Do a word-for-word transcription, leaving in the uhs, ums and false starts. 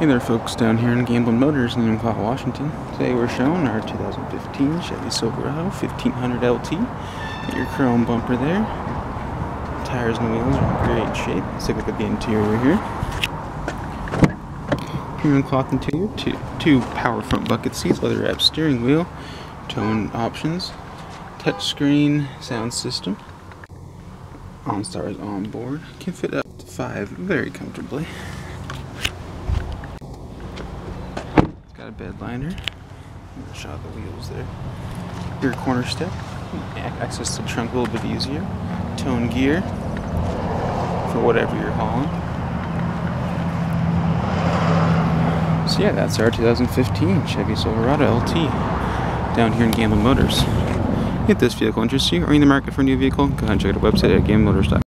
Hey there folks, down here in Gamblin Motors in Enumclaw, Washington. Today we're showing our two thousand fifteen Chevy Silverado fifteen hundred L T. Get your chrome bumper there. Tires and wheels are in great shape. Let's take a look at the interior here. Premium cloth interior, two, two power front bucket seats, leather wrapped steering wheel, tone options, touchscreen sound system. OnStar is on board. Can fit up to five very comfortably. Bed liner, shot of the wheels there. Rear corner step, access to the trunk a little bit easier. Tone gear for whatever you're hauling. So yeah, that's our two thousand fifteen Chevy Silverado L T down here in Gamblin Motors. If this vehicle interests you, or in the market for a new vehicle, go ahead and check out our website at gamblin motors dot com.